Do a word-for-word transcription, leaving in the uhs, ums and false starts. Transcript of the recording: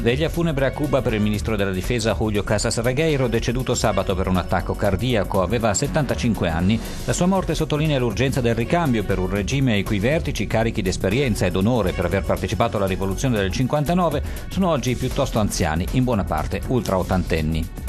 Veglia funebre a Cuba per il ministro della difesa Julio Casas Regueiro, deceduto sabato per un attacco cardiaco. Aveva settantacinque anni. La sua morte sottolinea l'urgenza del ricambio per un regime ai cui vertici, carichi di esperienza ed onore per aver partecipato alla rivoluzione del cinquantanove, sono oggi piuttosto anziani, in buona parte ultraottantenni.